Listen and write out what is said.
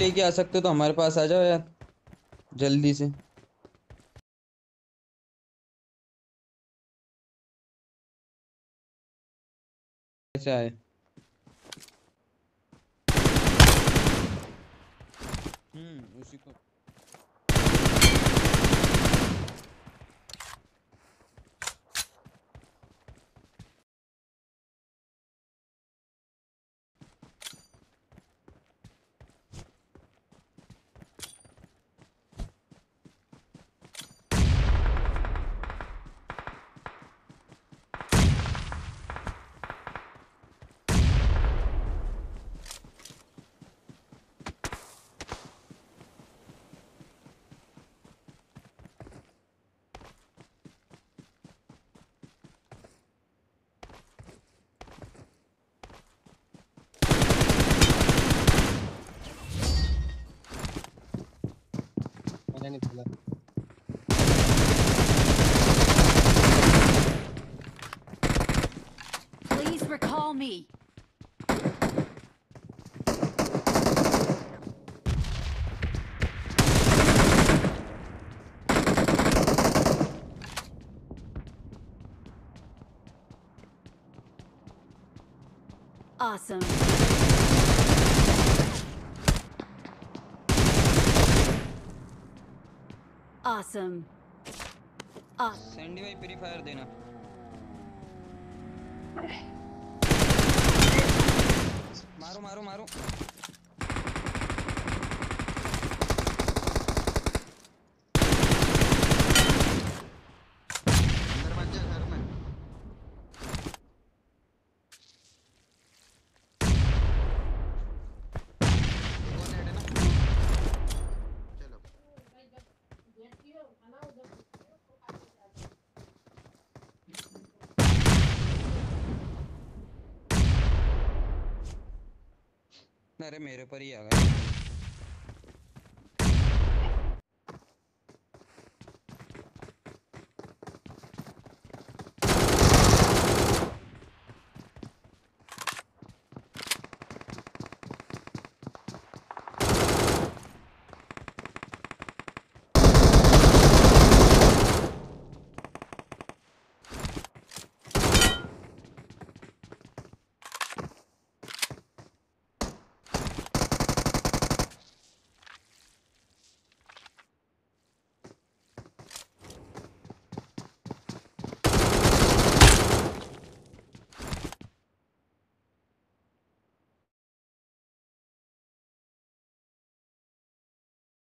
लेके आ सकते हो तो हमारे पास आ जाओ यार जल्दी से। अच्छा है उसी को। Please recall me. Awesome. Awesome. Sandy bhai free fire dena. Maro maro maro. Andar mat ja ghar mein. अरे मेरे पर ही आ गया।